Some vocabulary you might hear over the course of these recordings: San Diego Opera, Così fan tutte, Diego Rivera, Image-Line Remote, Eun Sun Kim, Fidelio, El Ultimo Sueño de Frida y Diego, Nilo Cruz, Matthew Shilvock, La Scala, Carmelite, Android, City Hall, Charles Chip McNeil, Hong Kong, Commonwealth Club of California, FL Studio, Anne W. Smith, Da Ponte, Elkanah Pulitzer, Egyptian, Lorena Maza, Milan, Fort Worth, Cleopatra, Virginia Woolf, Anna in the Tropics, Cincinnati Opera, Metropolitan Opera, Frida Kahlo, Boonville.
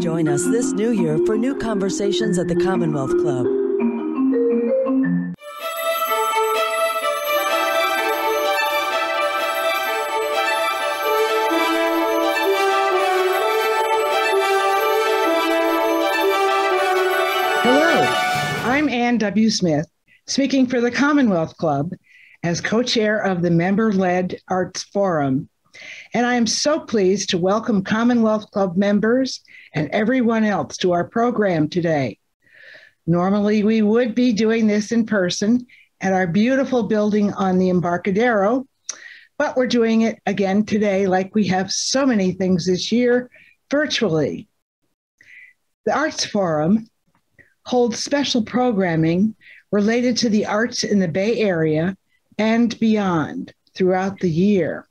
Join us this new year for new conversations at the Commonwealth Club. Hello, I'm Anne W. Smith, speaking for the Commonwealth Club as co-chair of the member-led Arts Forum. And I am so pleased to welcome Commonwealth Club members and everyone else to our program today. Normally, we would be doing this in person at our beautiful building on the Embarcadero, but we're doing it again today, like we have so many things this year, virtually. The Arts Forum holds special programming related to the arts in the Bay Area and beyond throughout the year.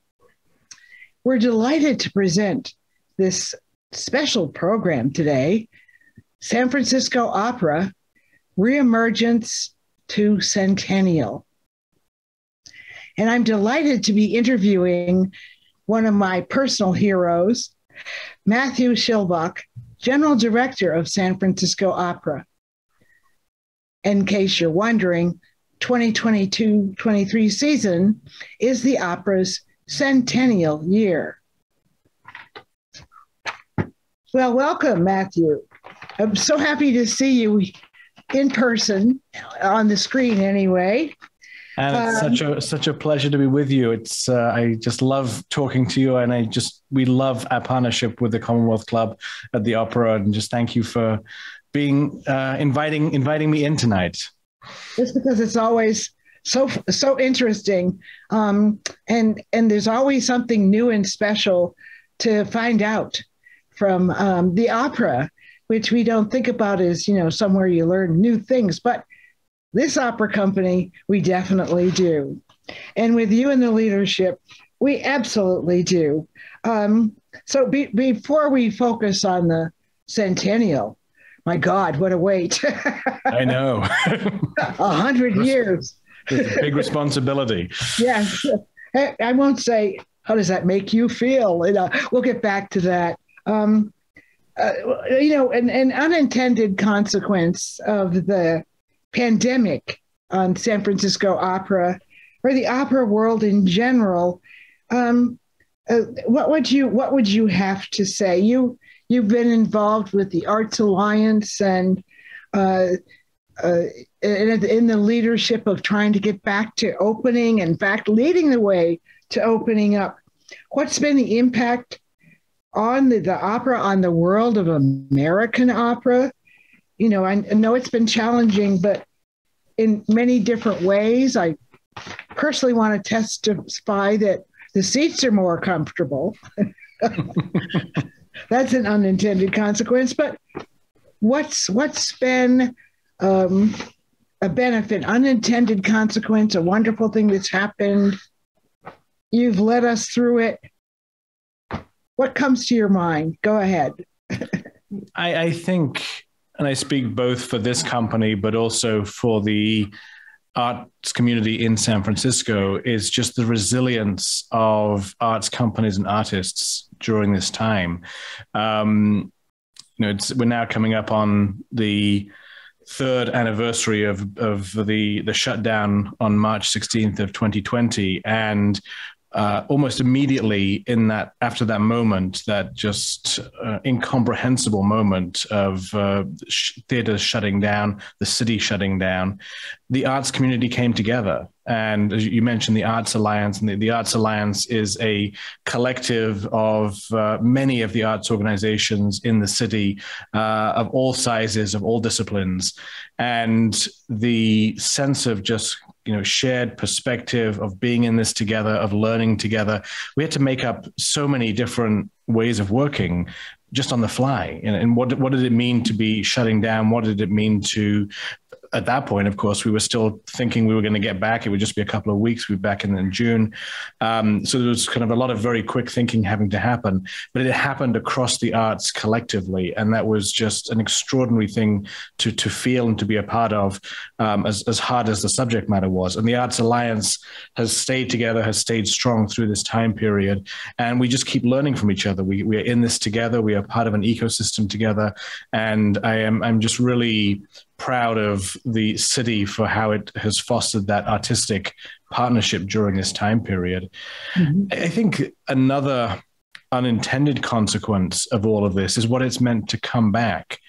We're delighted to present this special program today, San Francisco Opera, Reemergence to Centennial. And I'm delighted to be interviewing one of my personal heroes, Matthew Shilvock, General Director of San Francisco Opera. In case you're wondering, 2022-23 season is the opera's centennial year. Well, welcome, Matthew. I'm so happy to see you in person, on the screen anyway. And it's such a pleasure to be with you. It's I just love talking to you, and we love our partnership with the Commonwealth Club at the Opera, and just thank you for being inviting me in tonight. Just because it's always so interesting. And there's always something new and special to find out from the opera, which we don't think about as, you know, somewhere you learn new things, but this opera company, we definitely do. And with you in the leadership, we absolutely do. So before we focus on the centennial, my God, what a wait. I know. 100 years. It's a big responsibility. Yes. I won't say, how does that make you feel? You know, we'll get back to that. You know, an unintended consequence of the pandemic on San Francisco Opera, or the opera world in general, what would you have to say? You've been involved with the Arts Alliance and in the leadership of trying to get back to opening, in fact, leading the way to opening up. What's been the impact on the opera, on the world of American opera? You know, I know it's been challenging, but in many different ways. I personally want to testify that the seats are more comfortable. That's an unintended consequence, but what's been a benefit, unintended consequence, a wonderful thing that's happened? You've led us through it. What comes to your mind? Go ahead. I think, and I speak both for this company, but also for the arts community in San Francisco, is just the resilience of arts companies and artists during this time. You know, we're now coming up on the third anniversary of the shutdown on March 16th of 2020. And almost immediately after that moment, that just incomprehensible moment of theaters shutting down, the city shutting down, the arts community came together. And as you mentioned, the Arts Alliance, and the Arts Alliance is a collective of many of the arts organizations in the city, of all sizes, of all disciplines. And the sense of just, you know, shared perspective of being in this together, of learning together. We had to make up so many different ways of working just on the fly. And what did it mean to be shutting down? What did it mean to at that point, of course, we were still thinking we were going to get back. It would just be a couple of weeks. We'd be back in June. So there was kind of a lot of very quick thinking having to happen, but it happened across the arts collectively. And that was just an extraordinary thing to feel and to be a part of, as hard as the subject matter was. And the Arts Alliance has stayed together, has stayed strong through this time period. And we just keep learning from each other. We are in this together. We are part of an ecosystem together. And I'm just really proud of the city for how it has fostered that artistic partnership during this time period. Mm-hmm. I think another unintended consequence of all of this is what it's meant to come back.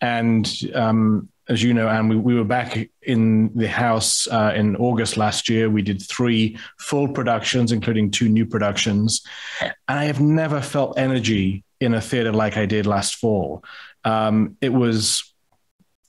And as you know, Anne, we were back in the house in August last year. We did 3 full productions, including 2 new productions. And I have never felt energy in a theater like I did last fall.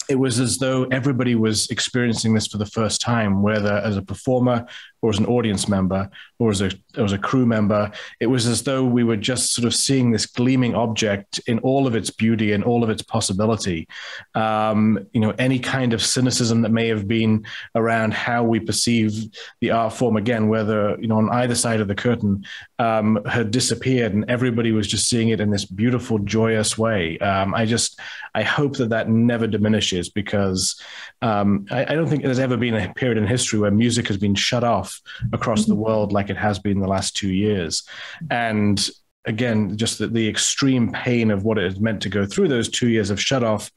It was as though everybody was experiencing this for the first time, whether as a performer or as an audience member or as a crew member. It was as though we were just sort of seeing this gleaming object in all of its beauty and all of its possibility. Any kind of cynicism that may have been around how we perceive the art form, again, whether, on either side of the curtain, had disappeared, and everybody was just seeing it in this beautiful, joyous way. I hope that never diminishes, because I don't think there's ever been a period in history where music has been shut off across the world like it has been the last 2 years. And again, just the extreme pain of what it has meant to go through those 2 years of shut off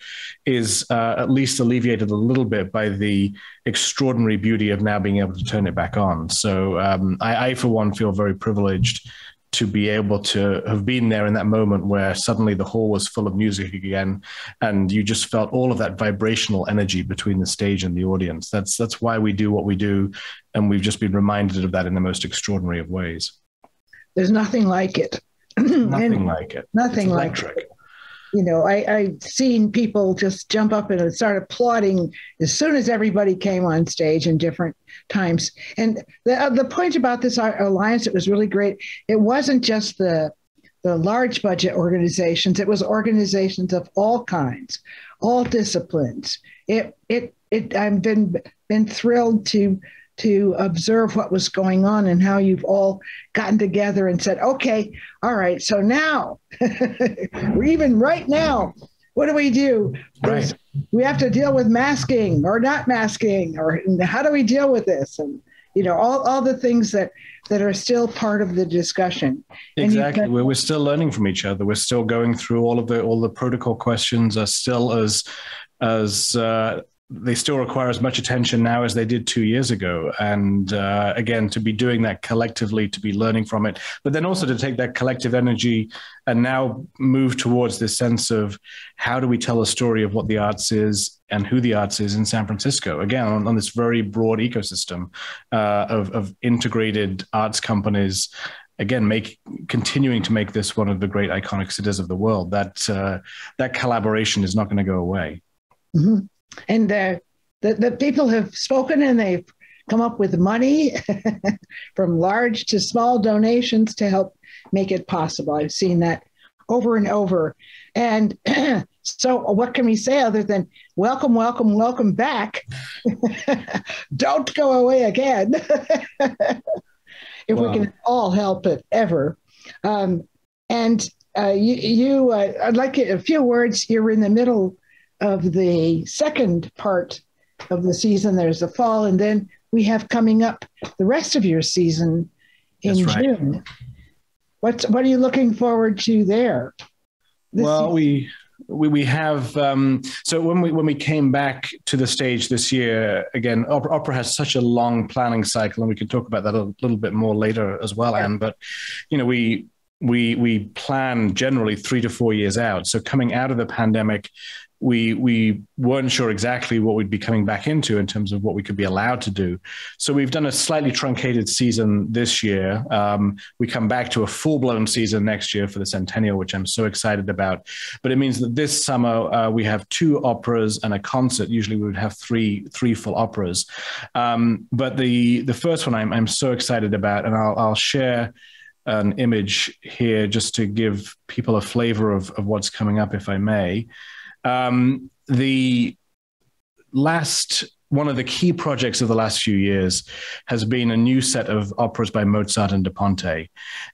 is at least alleviated a little bit by the extraordinary beauty of now being able to turn it back on. So I, for one, feel very privileged to be able to have been there in that moment where suddenly the hall was full of music again, and you just felt all of that vibrational energy between the stage and the audience. That's why we do what we do. And we've just been reminded of that in the most extraordinary of ways. There's nothing like it. Nothing it's like it. I've seen people just jump up and start applauding as soon as everybody came on stage in different times. And the point about this alliance, it was really great. It wasn't just the large budget organizations. It was organizations of all kinds, all disciplines. I've been thrilled to observe what was going on and how you've all gotten together and said, okay, all right, so now, or even right now, what do? Right. We have to deal with masking or not masking, or how do we deal with this? And, all the things that are still part of the discussion. Exactly. We're still learning from each other. We're still going through all the protocol questions are still as they still require as much attention now as they did 2 years ago. And again, to be doing that collectively, to be learning from it, but then also to take that collective energy and now move towards this sense of how do we tell a story of what the arts is and who the arts is in San Francisco, again, on this very broad ecosystem of integrated arts companies, again, continuing to make this one of the great iconic cities of the world. That collaboration is not going to go away. Mm-hmm. And the people have spoken, and they've come up with money from large to small donations to help make it possible. I've seen that over and over. And so what can we say other than welcome, welcome, welcome back. Don't go away again. If we can all help it ever. I'd like a few words. You're in the middle of the second part of the season. There's the fall, and then we have coming up the rest of your season in June. What are you looking forward to there? We have, so when we came back to the stage this year, again, opera has such a long planning cycle, and we can talk about that a little bit more later as well, Anne, but we plan generally 3 to 4 years out. So coming out of the pandemic, we weren't sure exactly what we'd be coming back into in terms of what we could be allowed to do. So we've done a slightly truncated season this year. We come back to a full-blown season next year for the centennial, which I'm so excited about. But it means that this summer we have 2 operas and a concert. Usually we would have three full operas. But the first one I'm so excited about, and I'll share an image here just to give people a flavor of what's coming up, if I may. The one of the key projects of the last few years has been a new set of operas by Mozart and Da Ponte.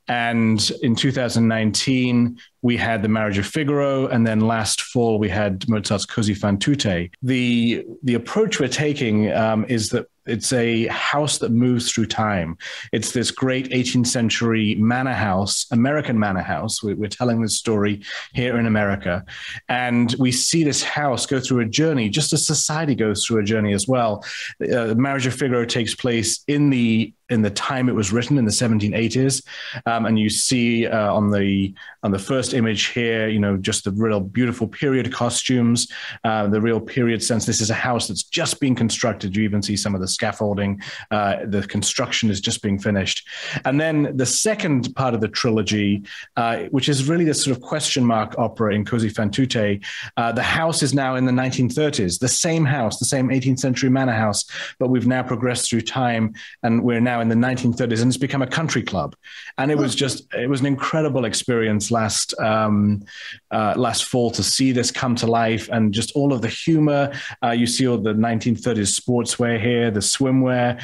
And in 2019, we had the Marriage of Figaro. And then last fall, we had Mozart's Così fan tutte. The approach we're taking is that it's a house that moves through time. It's this great 18th century manor house, American manor house. We're telling this story here in America. And we see this house go through a journey, just as society goes through a journey as well. The Marriage of Figaro takes place in the time it was written, in the 1780s. And you see on the first image here, you know, just the real beautiful period costumes, the real period sense. This is a house that's just being constructed. You even see some of the scaffolding. The construction is just being finished. And then the second part of the trilogy, which is really this sort of question mark opera in Così fan tutte, the house is now in the 1930s, the same house, the same 18th century manor house, but we've now progressed through time and we're now in the 1930s, and it's become a country club. And it was an incredible experience last fall to see this come to life, and just all of the humor. You see all the 1930s sportswear here, the swimwear.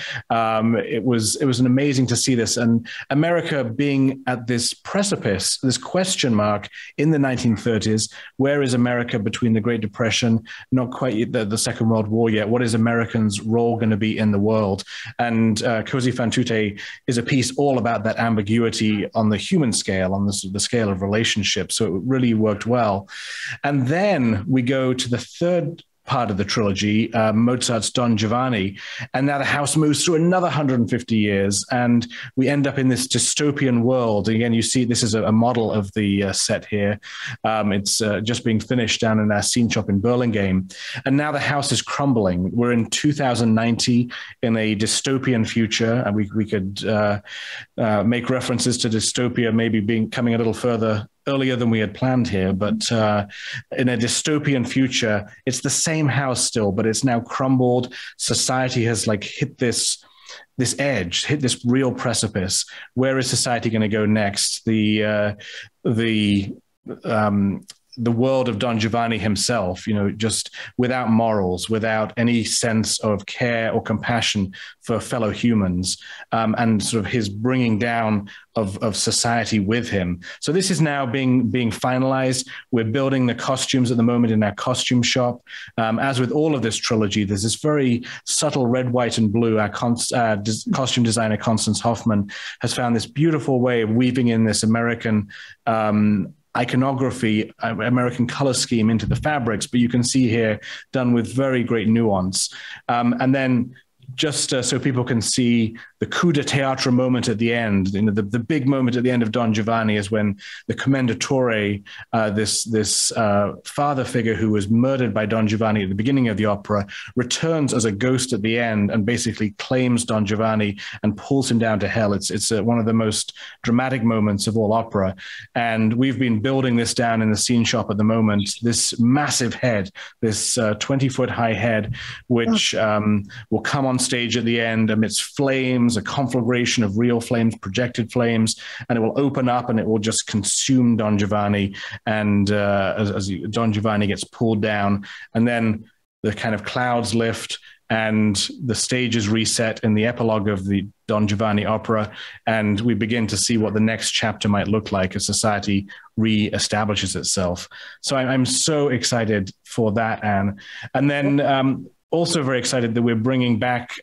It was amazing to see this, and America being at this precipice, this question mark in the 1930s. Where is America between the Great Depression, not quite the Second World War yet? What is Americans' role going to be in the world? And Così fan tutte is a piece all about that ambiguity on the human scale, on the scale of relationships. So it really worked well. And then we go to the third part of the trilogy, Mozart's Don Giovanni. And now the house moves through another 150 years, and we end up in this dystopian world. Again, you see this is a model of the set here. It's just being finished down in our scene shop in Burlingame. And now the house is crumbling. We're in 2090 in a dystopian future, and we could make references to dystopia maybe coming a little further earlier than we had planned here, but in a dystopian future, it's the same house still, but it's now crumbled. Society has hit this edge, hit this real precipice. Where is society going to go next? The world of Don Giovanni himself, you know, just without morals, without any sense of care or compassion for fellow humans, and sort of his bringing down of society with him. So this is now being finalized. We're building the costumes at the moment in our costume shop. As with all of this trilogy, there's this very subtle red, white, and blue. Our costume designer, Constance Hoffman, has found this beautiful way of weaving in this American iconography, American color scheme into the fabrics, but you can see here done with very great nuance. And then just so people can see the coup de théâtre moment at the end, you know, the big moment at the end of Don Giovanni is when the Commendatore, this father figure who was murdered by Don Giovanni at the beginning of the opera, returns as a ghost at the end and basically claims Don Giovanni and pulls him down to hell. It's one of the most dramatic moments of all opera. And we've been building this down in the scene shop at the moment, this massive head, this 20-foot high head, which will come on stage at the end amidst flames, a conflagration of real flames, projected flames, and it will open up and it will just consume Don Giovanni. And as Don Giovanni gets pulled down, and then the kind of clouds lift and the stage is reset in the epilogue of the Don Giovanni opera, and we begin to see what the next chapter might look like as society re-establishes itself. So I'm so excited for that, Anne. And then also very excited that we're bringing back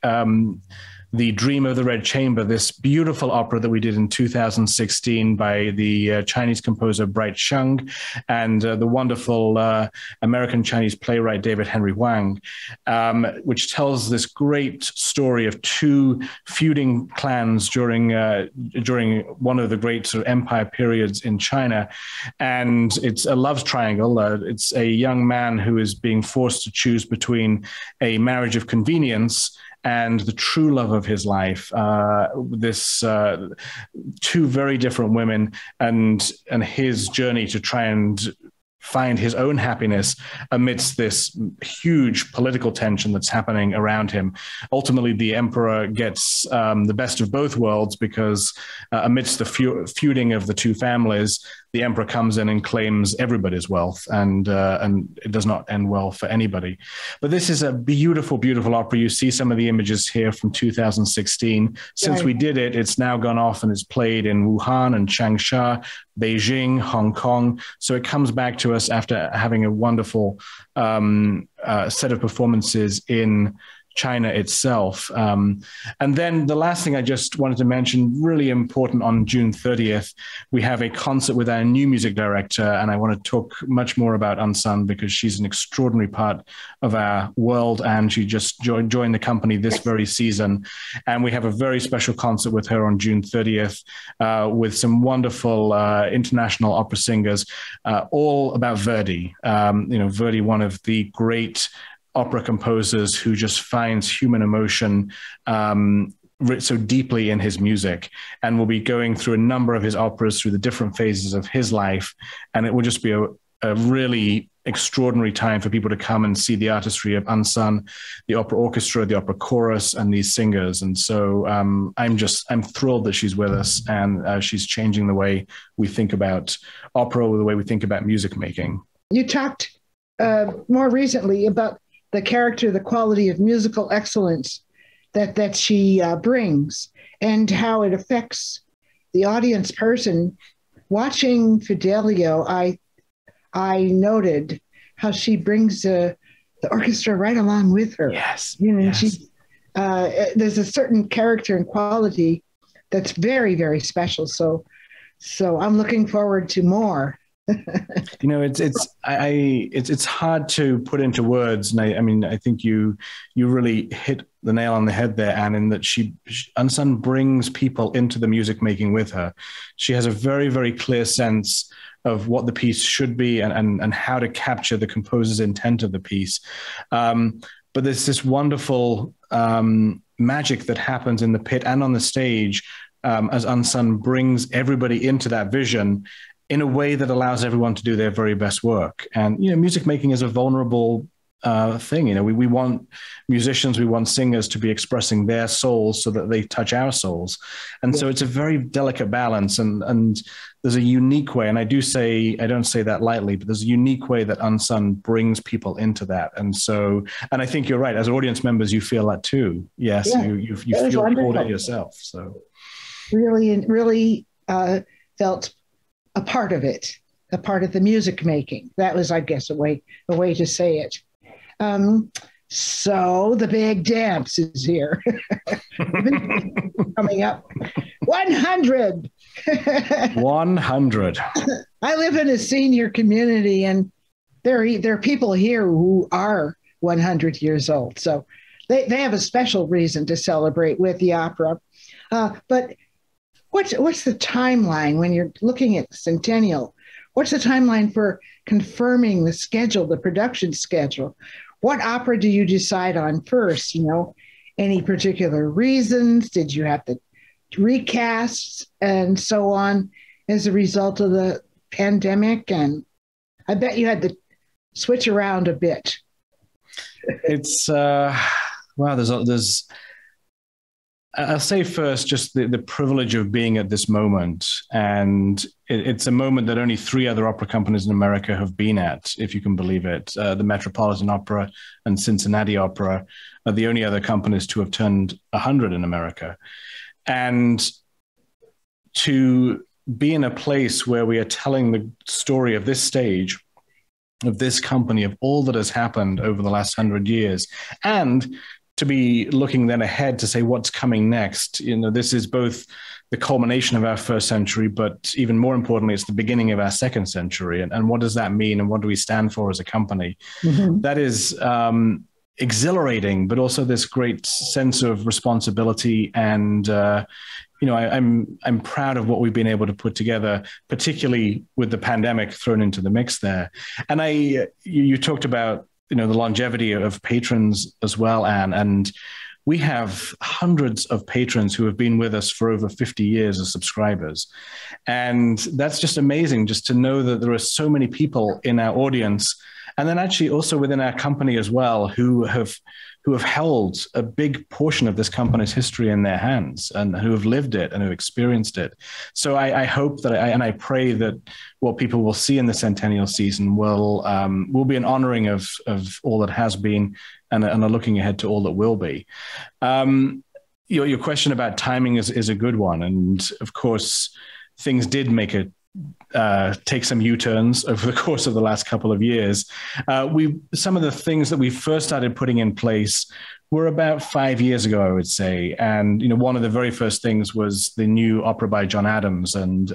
the Dream of the Red Chamber, this beautiful opera that we did in 2016 by the Chinese composer Bright Sheng and the wonderful American-Chinese playwright David Henry Wang, which tells this great story of two feuding clans during one of the great sort of empire periods in China. And it's a love triangle. It's a young man who is being forced to choose between a marriage of convenience and the true love of his life, two very different women, and his journey to try and find his own happiness amidst this huge political tension that's happening around him. Ultimately, the emperor gets the best of both worlds because amidst the feuding of the two families, the emperor comes in and claims everybody's wealth, and it does not end well for anybody. But this is a beautiful, beautiful opera. You see some of the images here from 2016. Since we did it, it's now gone off and it's played in Wuhan and Changsha, Beijing, Hong Kong. So it comes back to us after having a wonderful set of performances in China itself. And then the last thing I just wanted to mention, really important, on June 30th, we have a concert with our new music director. And I want to talk much more about Eun Sun because she's an extraordinary part of our world. And she just joined the company this very season. And we have a very special concert with her on June 30th with some wonderful international opera singers, all about Verdi. You know, Verdi, one of the great opera composers who just finds human emotion so deeply in his music, and we'll be going through a number of his operas through the different phases of his life. And it will just be a really extraordinary time for people to come and see the artistry of Eun Sun, the opera orchestra, the opera chorus, and these singers. And so I'm thrilled that she's with us, and she's changing the way we think about opera, the way we think about music making. You talked more recently about the character, the quality of musical excellence that she brings, and how it affects the audience person. Watching Fidelio, I noted how she brings the orchestra right along with her. Yes. You know, yes. There's a certain character and quality that's very, very special. So I'm looking forward to more. You know, it's hard to put into words. And I think you really hit the nail on the head there, Anne, in that Eun Sun brings people into the music making with her. She has a very, very clear sense of what the piece should be and how to capture the composer's intent of the piece. But there's this wonderful magic that happens in the pit and on the stage as Eun Sun brings everybody into that vision in a way that allows everyone to do their very best work. And, you know, music making is a vulnerable thing. You know, we want musicians, we want singers to be expressing their souls so that they touch our souls. And so it's a very delicate balance. And there's a unique way, and I don't say that lightly, but there's a unique way that Eun Sun brings people into that. And so, and I think you're right, as audience members, you feel that too. Yes, yeah, you feel called it yourself. So really felt a part of it, a part of the music making. That was, I guess, a way to say it. So the big dance is here. Coming up. 100. 100. I live in a senior community, and there are people here who are 100 years old. So they have a special reason to celebrate with the opera. But what's the timeline when you're looking at Centennial? What's the timeline for confirming the schedule, the production schedule? What opera do you decide on first? You know, any particular reasons? Did you have to recast and so on as a result of the pandemic? And I bet you had to switch around a bit. It's, wow, there's I'll say first just the privilege of being at this moment. And it's a moment that only three other opera companies in America have been at, if you can believe it. The Metropolitan Opera and Cincinnati Opera are the only other companies to have turned 100 in America. And to be in a place where we are telling the story of this stage, of this company, of all that has happened over the last 100 years, and to be looking then ahead to say what's coming next. You know, this is both the culmination of our first century, but even more importantly, it's the beginning of our second century. And what does that mean? And what do we stand for as a company? Mm-hmm. That is exhilarating, but also this great sense of responsibility. And, you know, I'm proud of what we've been able to put together, particularly with the pandemic thrown into the mix there. And you talked about, you know, the longevity of patrons as well, Anne. And we have hundreds of patrons who have been with us for over 50 years as subscribers. And that's just amazing, just to know that there are so many people in our audience, and then actually also within our company as well, who have who have held a big portion of this company's history in their hands and who have lived it and who experienced it. So I hope that, I pray that what people will see in the centennial season will be an honoring of all that has been and are looking ahead to all that will be. Your question about timing is a good one. And of course, things did take some U-turns over the course of the last couple of years. Some of the things that we first started putting in place were about 5 years ago, I would say. And, one of the very first things was the new opera by John Adams. And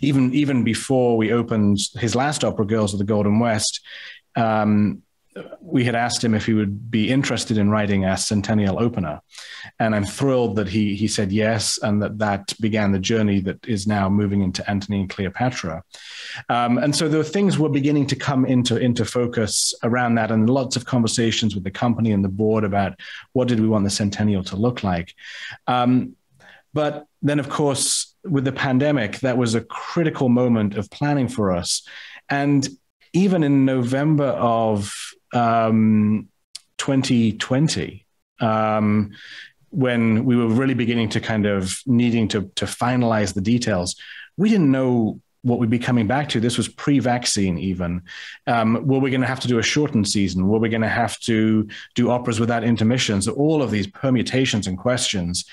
even before we opened his last opera, Girls of the Golden West, we had asked him if he would be interested in writing a centennial opener. And I'm thrilled that he said yes, and that began the journey that is now moving into Antony and Cleopatra. And so the things were beginning to come into focus around that, and lots of conversations with the company and the board about what did we want the centennial to look like. But then, of course, with the pandemic, that was a critical moment of planning for us. And even in November of 2020, when we were really beginning to kind of needing to finalize the details, we didn't know what we'd be coming back to. This was pre-vaccine even. Were we going to have to do a shortened season? Were we going to have to do operas without intermissions? All of these permutations and questions.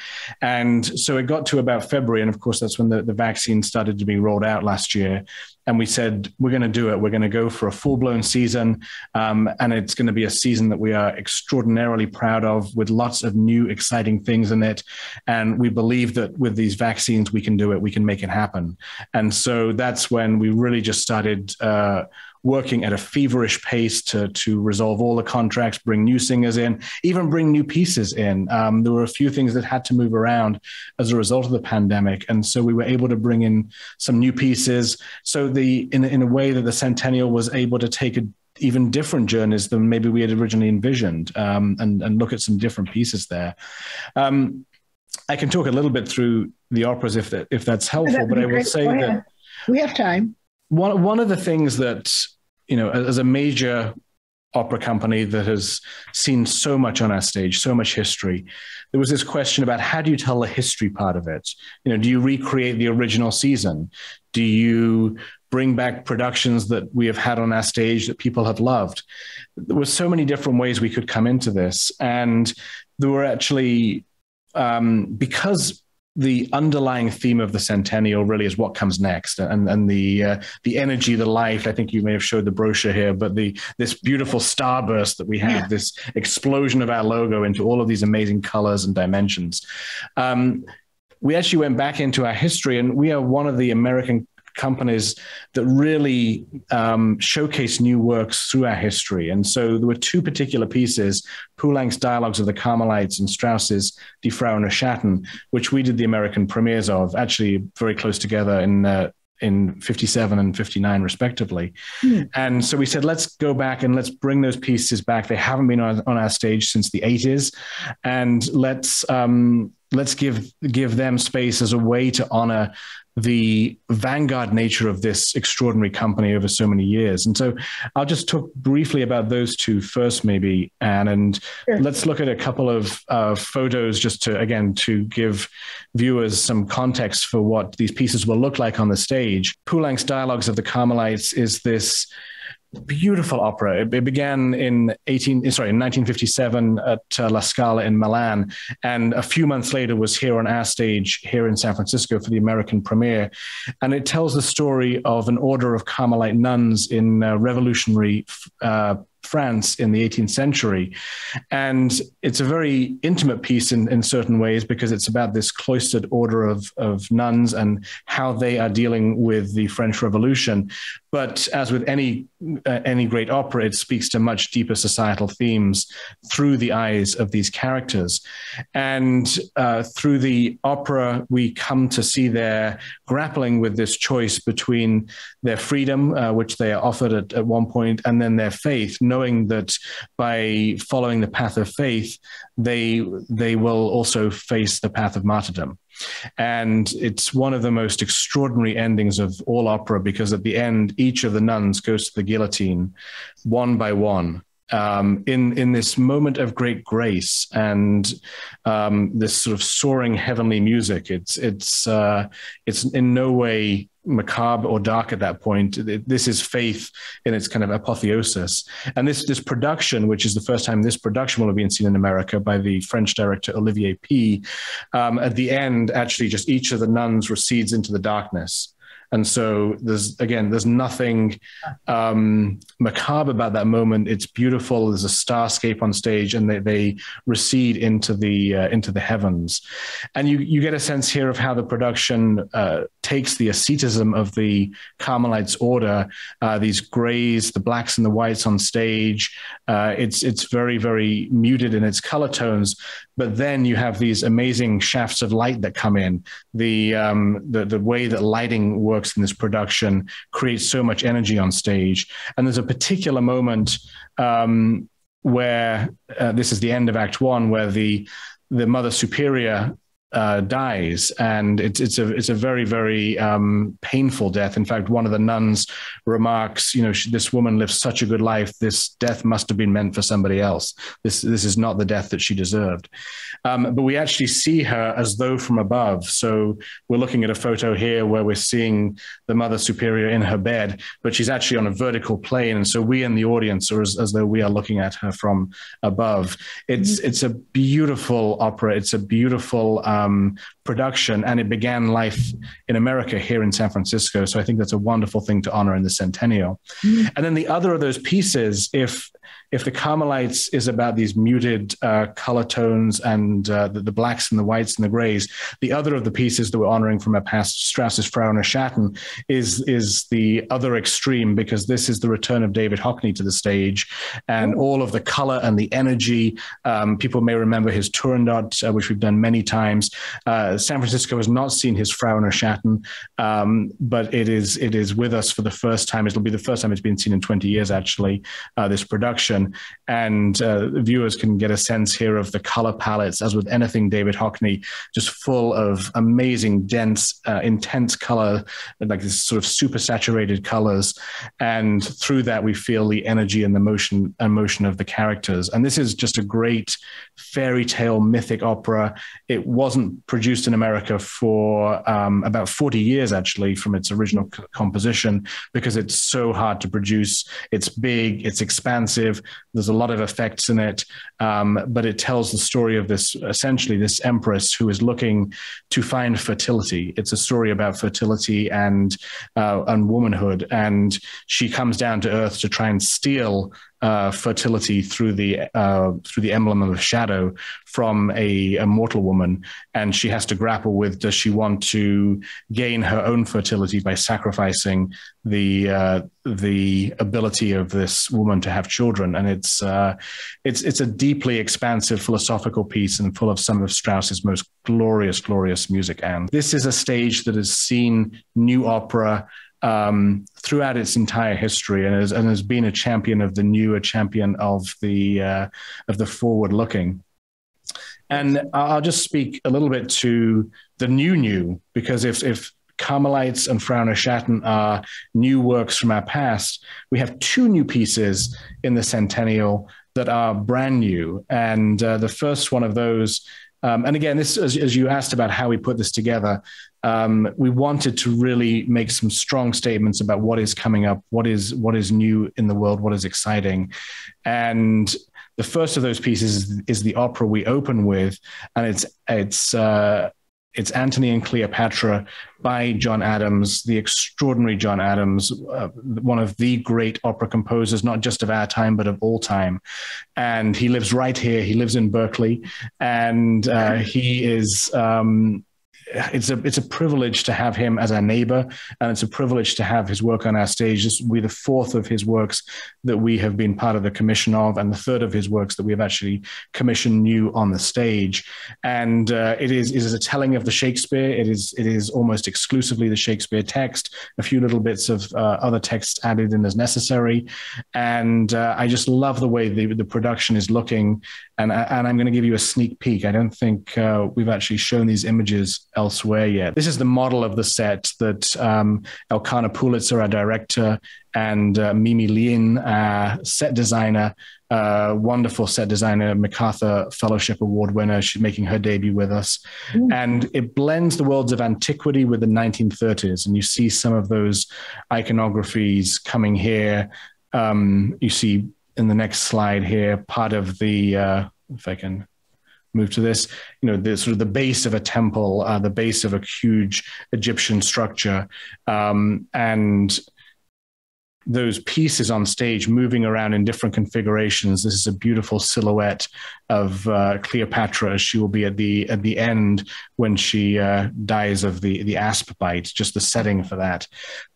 And so it got to about February. And of course, that's when the vaccine started to be rolled out last year. And we said, we're going to do it. We're going to go for a full-blown season. And it's going to be a season that we are extraordinarily proud of, with lots of new, exciting things in it. And we believe that with these vaccines, we can do it. We can make it happen. And so that's when we really just started working at a feverish pace to resolve all the contracts, bring new singers in, even bring new pieces in. There were a few things that had to move around as a result of the pandemic. And so we were able to bring in some new pieces. So in a way that the centennial was able to take even different journeys than maybe we had originally envisioned, and look at some different pieces there. I can talk a little bit through the operas if that's helpful, but I will say that we have time. One of the things that, as a major opera company that has seen so much on our stage, so much history, there was this question about how do you tell the history part of it? Do you recreate the original season? Do you bring back productions that we have had on our stage that people have loved? There were so many different ways we could come into this. And there were actually, because the underlying theme of the centennial really is what comes next, and the energy, the life. I think you may have showed the brochure here, but this beautiful starburst that we have, yeah, this explosion of our logo into all of these amazing colors and dimensions. We actually went back into our history, and we are one of the American companies that really showcase new works through our history. And so there were two particular pieces, Poulenc's Dialogues of the Carmelites and Strauss's Die Frau ohne Schatten, which we did the American premieres of, actually very close together in 57 and 59 respectively. Mm. And so we said, let's go back and let's bring those pieces back. They haven't been on our stage since the 80s. And let's give them space as a way to honor the vanguard nature of this extraordinary company over so many years. And so I'll just talk briefly about those two first, maybe, Anne, and sure, let's look at a couple of photos just to give viewers some context for what these pieces will look like on the stage. Poulenc's Dialogues of the Carmelites is this beautiful opera. It began in 1957 at La Scala in Milan, and a few months later was here on our stage here in San Francisco for the American premiere. And it tells the story of an order of Carmelite nuns in revolutionary France in the 18th century. And it's a very intimate piece in certain ways, because it's about this cloistered order of nuns and how they are dealing with the French Revolution. But as with any great opera, it speaks to much deeper societal themes through the eyes of these characters. And through the opera, we come to see their grappling with this choice between their freedom, which they are offered at one point, and then their faith, knowing that by following the path of faith, they will also face the path of martyrdom. And it's one of the most extraordinary endings of all opera, because at the end, each of the nuns goes to the guillotine one by one. in this moment of great grace and this sort of soaring heavenly music. It's in no way macabre or dark at that point. This is faith in its kind of apotheosis. And this production, which is the first time this production will have been seen in America by the French director Olivier P, at the end, actually just each of the nuns recedes into the darkness. And so there's nothing macabre about that moment. It's beautiful. There's a starscape on stage, and they recede into the heavens. And you get a sense here of how the production takes the asceticism of the Carmelites order, these grays, the blacks and the whites on stage. It's very, very muted in its color tones. But then you have these amazing shafts of light that come in. The way that lighting works in this production creates so much energy on stage. And there's a particular moment where this is the end of Act One, where the Mother Superior dies, and it's a very, very painful death. In fact, one of the nuns remarks, this woman lived such a good life. This death must have been meant for somebody else. This is not the death that she deserved. But we actually see her as though from above. So we're looking at a photo here where we're seeing the Mother Superior in her bed, but she's actually on a vertical plane. And so we in the audience are as though we are looking at her from above. It's a beautiful opera. It's a beautiful production, and it began life in America here in San Francisco. So I think that's a wonderful thing to honor in the centennial. Mm-hmm. And then the other of those pieces, if the Carmelites is about these muted color tones and the blacks and the whites and the grays, the other of the pieces that we're honoring from our past, Strauss's Frau ohne Schatten, is the other extreme, because this is the return of David Hockney to the stage and all of the color and the energy. People may remember his Turandot, which we've done many times. San Francisco has not seen his Frau ohne Schatten, but it is with us for the first time. It'll be the first time it's been seen in 20 years, actually, this production. And viewers can get a sense here of the color palettes, as with anything David Hockney, just full of amazing, dense, intense color, like this sort of super saturated colors. And through that, we feel the energy and the emotion of the characters. And this is just a great fairy tale mythic opera. It wasn't produced in America for about 40 years, actually, from its original composition, because it's so hard to produce. It's big, it's expansive, there's a lot of effects in it, but it tells the story of this, essentially, this empress who is looking to find fertility. It's a story about fertility and womanhood, and she comes down to earth to try and steal fertility through the emblem of a shadow from a mortal woman. And she has to grapple with, does she want to gain her own fertility by sacrificing the ability of this woman to have children? And it's a deeply expansive philosophical piece and full of some of Strauss's most glorious music. And this is a stage that has seen new opera throughout its entire history, and has been a champion of the new, a champion of the forward-looking. And I'll just speak a little bit to the new, because if Carmelites and Frau ohne Schatten are new works from our past, we have two new pieces in the centennial that are brand new. And the first one of those, and again, this, as you asked about how we put this together, we wanted to really make some strong statements about what is coming up, what is new in the world, what is exciting. And the first of those pieces is the opera we open with, and it's Antony and Cleopatra by John Adams, the extraordinary John Adams, one of the great opera composers, not just of our time, but of all time. And he lives right here. He lives in Berkeley, and he is... It's a privilege to have him as our neighbor, and it's a privilege to have his work on our stage. This will be the fourth of his works that we have been part of the commission of, and the third of his works that we have actually commissioned new on the stage. And it is a telling of the Shakespeare. It is almost exclusively the Shakespeare text, a few little bits of other texts added in as necessary. And I just love the way the production is looking. And I'm going to give you a sneak peek. I don't think we've actually shown these images elsewhere yet. This is the model of the set that Elkanah Pulitzer, our director, and Mimi Lin, set designer, wonderful set designer, MacArthur Fellowship Award winner. She's making her debut with us. Mm. And it blends the worlds of antiquity with the 1930s. And you see some of those iconographies coming here. You see in the next slide here, part of the, if I can move to this, you know, the sort of the base of a temple, the base of a huge Egyptian structure. And those pieces on stage moving around in different configurations. This is a beautiful silhouette of Cleopatra. She will be at the end when she dies of the asp bite, just the setting for that.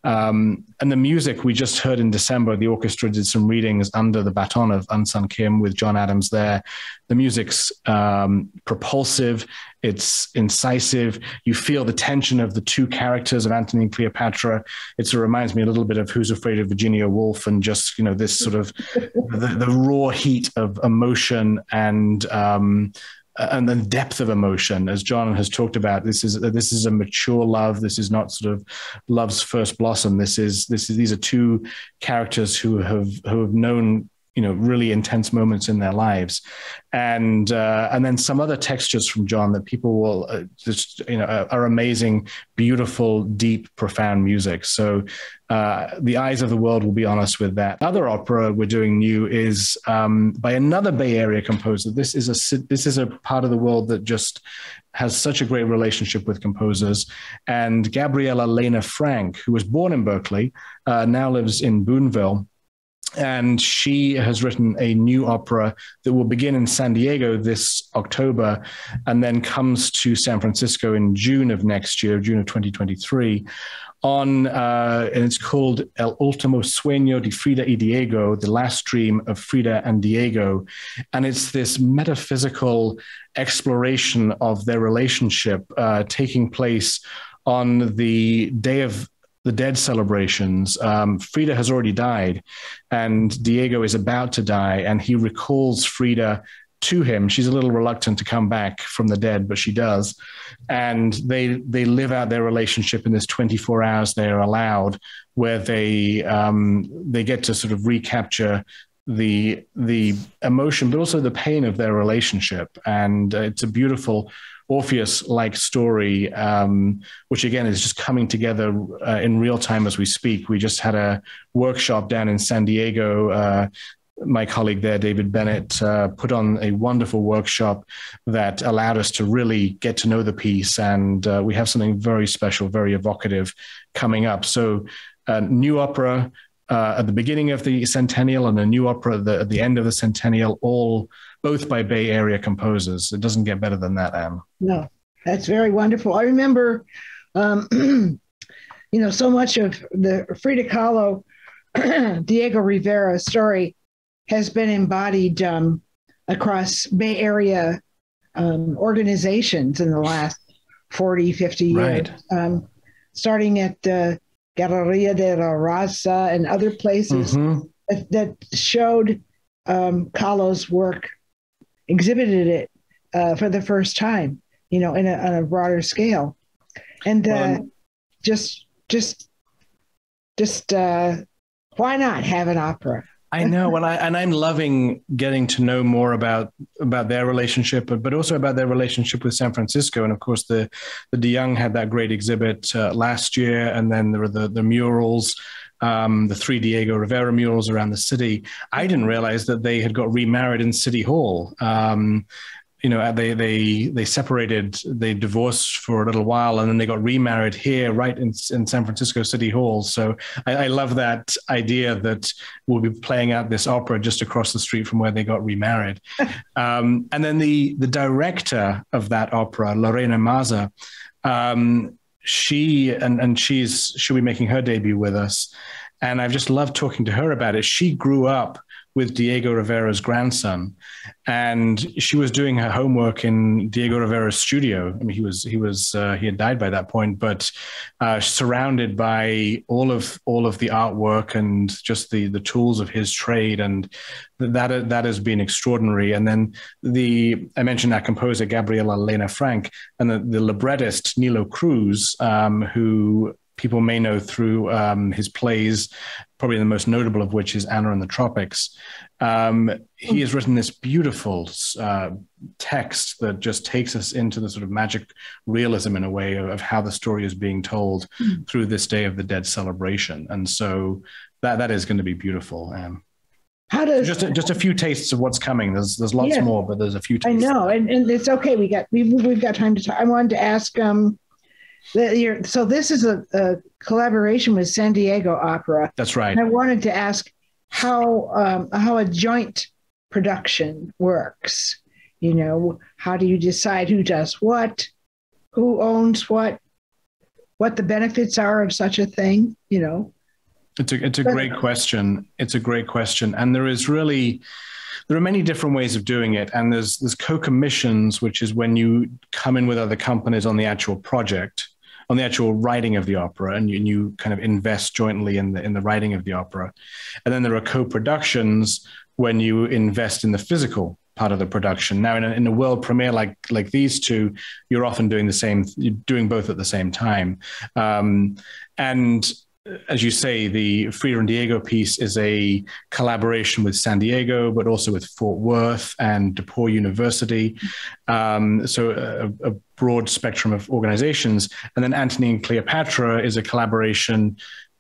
And the music we just heard in December, the orchestra did some readings under the baton of Eun Sun Kim with John Adams there. The music's propulsive. It's incisive. You feel the tension of the two characters of Antony and Cleopatra. It sort of reminds me a little bit of Who's Afraid of Virginia Woolf, and just, you know, this sort of the raw heat of emotion and the depth of emotion, as John has talked about. This is a mature love. This is not sort of love's first blossom. These are two characters who have known, you know, really intense moments in their lives. And then some other textures from John that people will just, you know, are amazing, beautiful, deep, profound music. So the eyes of the world will be on us with that. Another opera we're doing new is by another Bay Area composer. This is a part of the world that just has such a great relationship with composers. And Gabriela Lena Frank, who was born in Berkeley, now lives in Boonville. And she has written a new opera that will begin in San Diego this October and then comes to San Francisco in June of next year, June of 2023, and it's called El Ultimo Sueño de Frida y Diego, The Last Dream of Frida and Diego. And it's this metaphysical exploration of their relationship taking place on the day of the dead celebrations. Frida has already died and Diego is about to die, and he recalls Frida to him. She's a little reluctant to come back from the dead, but she does. And they live out their relationship in this 24 hours they are allowed, where they get to sort of recapture the emotion, but also the pain of their relationship. And it's a beautiful Orpheus-like story, which again is just coming together in real time as we speak. We just had a workshop down in San Diego. My colleague there, David Bennett, put on a wonderful workshop that allowed us to really get to know the piece. And we have something very special, very evocative coming up. So new opera at the beginning of the centennial and a new opera at the end of the centennial, both by Bay Area composers. It doesn't get better than that, Anne. No, that's very wonderful. I remember, you know, so much of the Frida Kahlo, Diego Rivera story has been embodied across Bay Area organizations in the last 40, 50 right. years, starting at the Galleria de la Raza and other places mm-hmm. that showed Kahlo's work, exhibited it for the first time, you know, on a broader scale. And why not have an opera? I know. I'm loving getting to know more about their relationship, but also about their relationship with San Francisco. And of course the De Young had that great exhibit last year. And then there were the murals, the three Diego Rivera murals around the city. I didn't realize that they had got remarried in City Hall. You know, they separated, they divorced for a little while, and then they got remarried here, right in San Francisco City Hall. So I love that idea that we'll be playing out this opera just across the street from where they got remarried. And then the director of that opera, Lorena Maza, she'll be making her debut with us. And I've just loved talking to her about it. She grew up with Diego Rivera's grandson, and she was doing her homework in Diego Rivera's studio. I mean, he had died by that point, but surrounded by all of the artwork and just the tools of his trade, and that has been extraordinary. And then I mentioned that composer Gabriela Lena Frank, and the librettist Nilo Cruz, who people may know through his plays, probably the most notable of which is Anna in the Tropics. He has written this beautiful text that just takes us into the sort of magic realism in a way of how the story is being told through this Day of the Dead celebration. And so that is going to be beautiful. How does just a few tastes of what's coming? There's lots more, but there's a few tastes. I know, and it's okay. We've got time to talk. I wanted to ask. So this is a collaboration with San Diego Opera. That's right. And I wanted to ask how a joint production works. You know, how do you decide who does what, who owns what the benefits are of such a thing? You know. It's a great question. It's a great question. And there are many different ways of doing it. And there's co-commissions, which is when you come in with other companies on the actual project, on the actual writing of the opera, and you kind of invest jointly in the writing of the opera. And then there are co-productions when you invest in the physical part of the production. Now, in a world premiere like these two, you're often doing the same, you're doing both at the same time. And as you say, the Frida and Diego piece is a collaboration with San Diego, but also with Fort Worth and DePauw University. So a broad spectrum of organizations. And then Antony and Cleopatra is a collaboration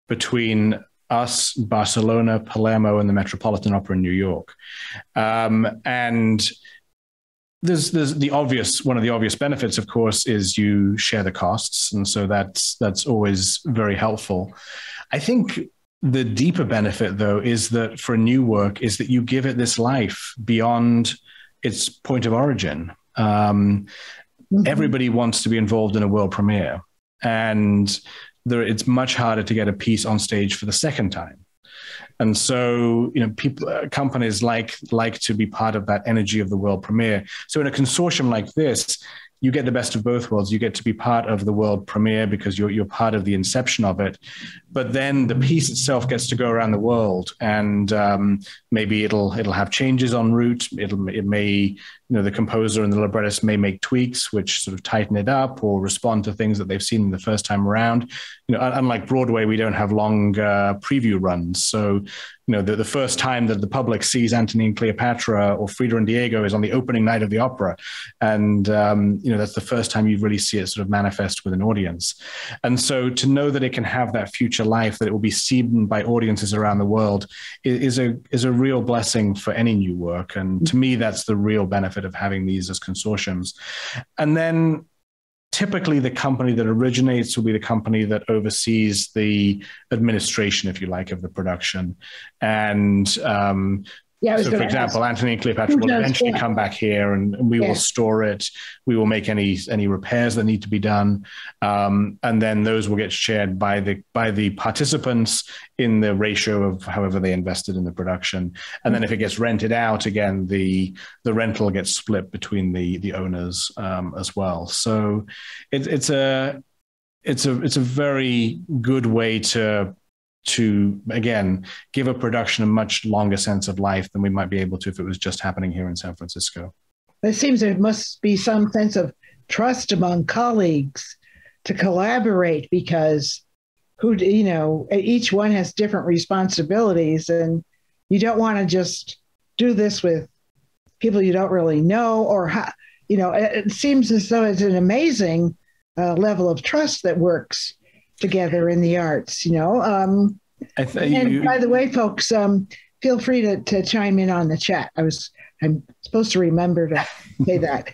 between us, Barcelona, Palermo, and the Metropolitan Opera in New York. And there's one of the obvious benefits, of course, is you share the costs. And so that's always very helpful. I think the deeper benefit, though, is that for a new work is that you give it this life beyond its point of origin. Everybody wants to be involved in a world premiere, and it's much harder to get a piece on stage for the second time. And so, you know, companies like to be part of that energy of the world premiere. So in a consortium like this, you get the best of both worlds. You get to be part of the world premiere because you're part of the inception of it. But then the piece itself gets to go around the world, and maybe it'll have changes en route. It may, you know, the composer and the librettist may make tweaks which sort of tighten it up or respond to things that they've seen the first time around. You know, unlike Broadway, we don't have long preview runs. So, you know, the first time that the public sees Antony and Cleopatra or Frida and Diego is on the opening night of the opera. And, you know, that's the first time you really see it sort of manifest with an audience. And so to know that it can have that future life, that it will be seen by audiences around the world is a real blessing for any new work. And to me, that's the real benefit of having these as consortiums. And then typically the company that originates will be the company that oversees the administration, if you like, of the production. And so for example, Antony and Cleopatra will eventually come back here, and we will store it. We will make any repairs that need to be done. And then those will get shared by the participants in the ratio of however they invested in the production. And then if it gets rented out again, the rental gets split between the owners as well. So it's a very good way to again give a production a much longer sense of life than we might be able to if it was just happening here in San Francisco. It seems there must be some sense of trust among colleagues to collaborate, because each one has different responsibilities, and you don't want to just do this with people you don't really know, or it seems as though it's an amazing level of trust that works together in the arts, you know. By the way, folks, feel free to chime in on the chat. I'm supposed to remember to say that.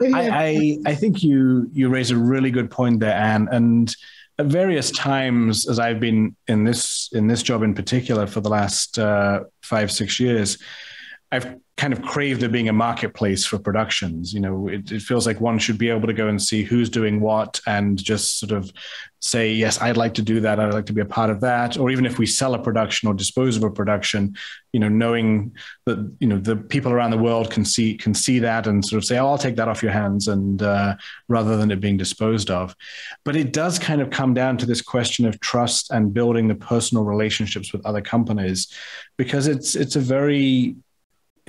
I think you raise a really good point there, Anne. And at various times, as I've been in this job in particular for the last 5-6 years, I've kind of craved there being a marketplace for productions. You know, it feels like one should be able to go and see who's doing what and just sort of say, yes, I'd like to do that. I'd like to be a part of that. Or even if we sell a production or dispose of a production, you know, knowing that, you know, the people around the world can see that and sort of say, oh, I'll take that off your hands, and rather than it being disposed of. But it does kind of come down to this question of trust and building the personal relationships with other companies, because it's a very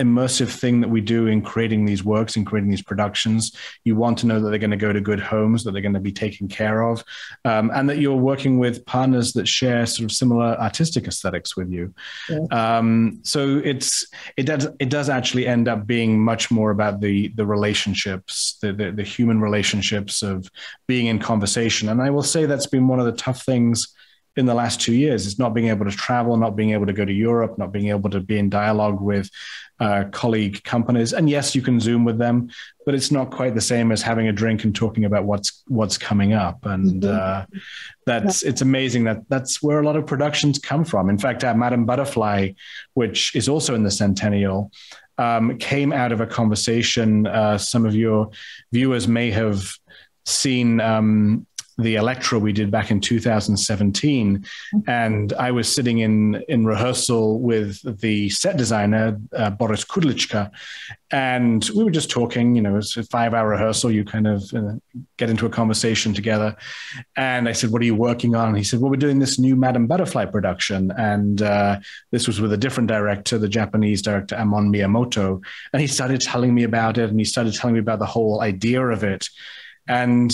immersive thing that we do in creating these works and creating these productions. You want to know that they're going to go to good homes, that they're going to be taken care of, and that you're working with partners that share sort of similar artistic aesthetics with you. Yeah. So it does actually end up being much more about the relationships, the human relationships of being in conversation. And I will say that's been one of the tough things in the last 2 years, is not being able to travel, not being able to go to Europe, not being able to be in dialogue with colleague companies. And yes, you can Zoom with them, but it's not quite the same as having a drink and talking about what's coming up. And it's amazing that's where a lot of productions come from. In fact, Madame Butterfly, which is also in the Centennial, came out of a conversation. Some of your viewers may have seen the Electra we did back in 2017. And I was sitting in rehearsal with the set designer, Boris Kudlichka, and we were just talking, it's a 5-hour rehearsal. You kind of get into a conversation together. And I said, what are you working on? And he said, well, we're doing this new Madame Butterfly production. And this was with a different director, the Japanese director, Amon Miyamoto. And he started telling me about it. And he started telling me about the whole idea of it. And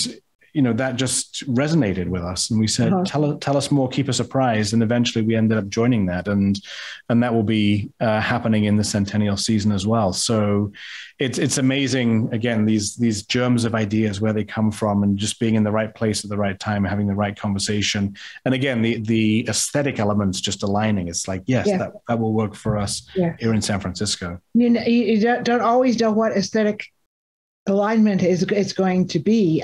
that just resonated with us. And we said, tell us more, keep us surprised. And eventually we ended up joining that. And that will be happening in the Centennial season as well. So it's amazing, again, these germs of ideas, where they come from, and just being in the right place at the right time, having the right conversation. And again, the aesthetic elements just aligning. It's like, that will work for us here in San Francisco. You don't always know what aesthetic alignment is going to be.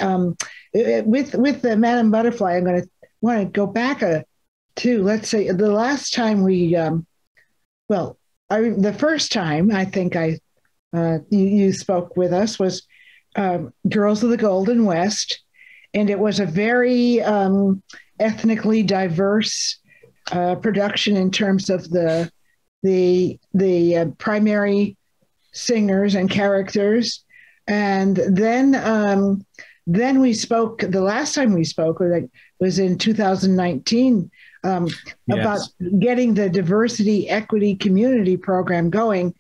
With the Madame Butterfly, I'm going to want to go back to, let's say, the last time we, the first time I think you spoke with us was Girls of the Golden West, and it was a very ethnically diverse production in terms of the primary singers and characters. And then we spoke, the last time we spoke was in 2019 about getting the diversity equity community program going.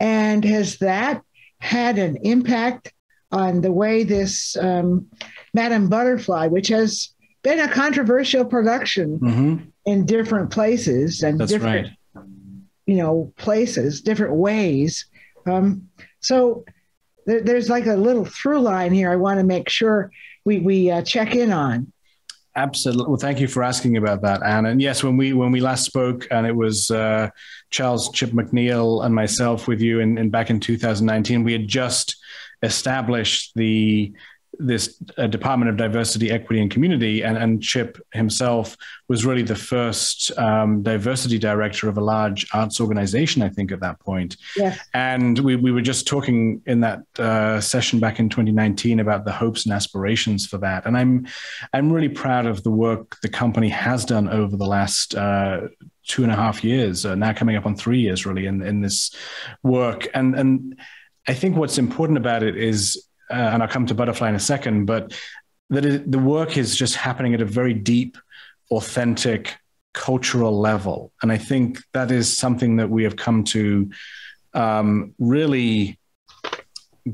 And has that had an impact on the way this Madame Butterfly, which has been a controversial production in different places and different ways. There's like a little through line here I want to make sure we check in on. Absolutely. Well, thank you for asking about that, Anne. And yes, when we last spoke, and it was Charles Chip McNeil and myself with you back in 2019, we had just established this Department of Diversity, Equity, and Community, and Chip himself was really the first diversity director of a large arts organization, I think, at that point. Yes. And we were just talking in that session back in 2019 about the hopes and aspirations for that. And I'm really proud of the work the company has done over the last 2.5 years, now coming up on 3 years, really, in this work. And I think what's important about it is, and I'll come to Butterfly in a second, but the work is just happening at a very deep, authentic, cultural level. And I think that is something that we have come to really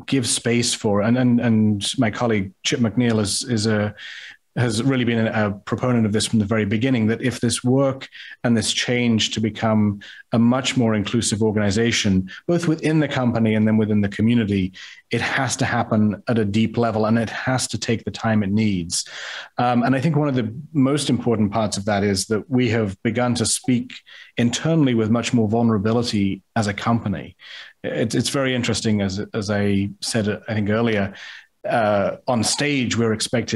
give space for. And my colleague, Chip McNeil, has really been a proponent of this from the very beginning, that if this work and this change to become a much more inclusive organization, both within the company and then within the community, it has to happen at a deep level, and it has to take the time it needs. And I think one of the most important parts of that is that we have begun to speak internally with much more vulnerability as a company. It's very interesting, as I said, I think earlier, on stage, we expect